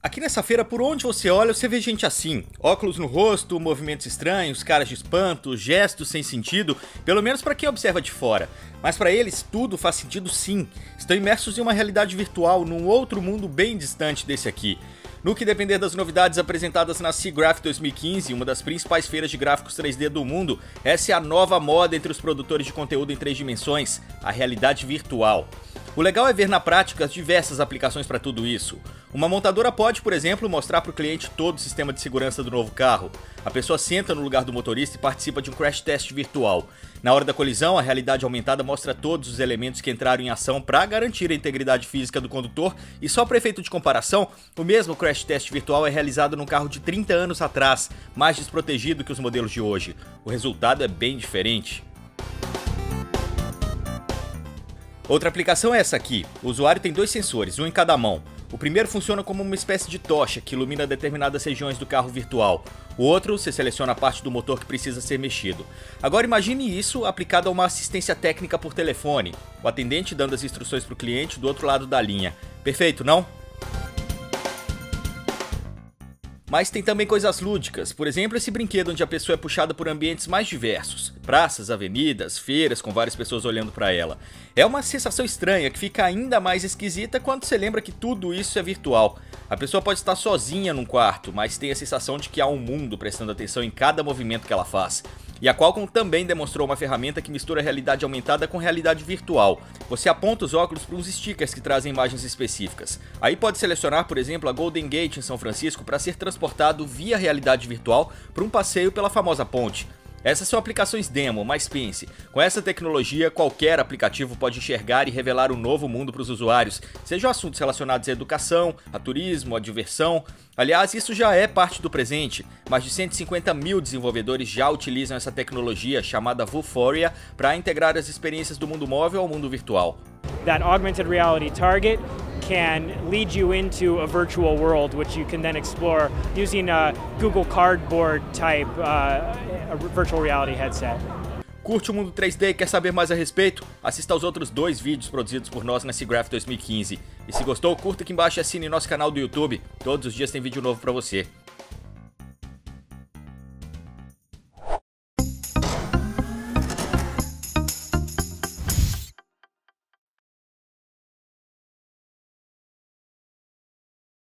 Aqui nessa feira, por onde você olha, você vê gente assim. Óculos no rosto, movimentos estranhos, caras de espanto, gestos sem sentido, pelo menos para quem observa de fora. Mas para eles, tudo faz sentido sim. Estão imersos em uma realidade virtual, num outro mundo bem distante desse aqui. No que depender das novidades apresentadas na Siggraph 2015, uma das principais feiras de gráficos 3D do mundo, essa é a nova moda entre os produtores de conteúdo em 3 dimensões, a realidade virtual. O legal é ver na prática as diversas aplicações para tudo isso. Uma montadora pode, por exemplo, mostrar para o cliente todo o sistema de segurança do novo carro. A pessoa senta no lugar do motorista e participa de um crash test virtual. Na hora da colisão, a realidade aumentada mostra todos os elementos que entraram em ação para garantir a integridade física do condutor, e só para efeito de comparação, o mesmo crash test virtual é realizado num carro de 30 anos atrás, mais desprotegido que os modelos de hoje. O resultado é bem diferente. Outra aplicação é essa aqui. O usuário tem 2 sensores, um em cada mão. O primeiro funciona como uma espécie de tocha que ilumina determinadas regiões do carro virtual. O outro, você seleciona a parte do motor que precisa ser mexido. Agora imagine isso aplicado a uma assistência técnica por telefone. O atendente dando as instruções para o cliente do outro lado da linha. Perfeito, não? Mas tem também coisas lúdicas, por exemplo, esse brinquedo onde a pessoa é puxada por ambientes mais diversos. Praças, avenidas, feiras com várias pessoas olhando para ela. É uma sensação estranha que fica ainda mais esquisita quando você lembra que tudo isso é virtual. A pessoa pode estar sozinha num quarto, mas tem a sensação de que há um mundo prestando atenção em cada movimento que ela faz. E a Qualcomm também demonstrou uma ferramenta que mistura realidade aumentada com realidade virtual. Você aponta os óculos para uns stickers que trazem imagens específicas. Aí pode selecionar, por exemplo, a Golden Gate em São Francisco para ser transportado via realidade virtual para um passeio pela famosa ponte. Essas são aplicações demo, mas pense, com essa tecnologia qualquer aplicativo pode enxergar e revelar um novo mundo para os usuários, sejam assuntos relacionados à educação, a turismo, a diversão. Aliás, isso já é parte do presente. Mais de 150 mil desenvolvedores já utilizam essa tecnologia chamada Vuforia para integrar as experiências do mundo móvel ao mundo virtual. That augmented reality target can lead you into a virtual world, which you can then explore using a Google Cardboard type virtual reality headset. Curte o mundo 3D e quer saber mais a respeito? Assista aos outros 2 vídeos produzidos por nós na Siggraph 2015. E se gostou, curta aqui embaixo e assine nosso canal do YouTube. Todos os dias tem vídeo novo para você.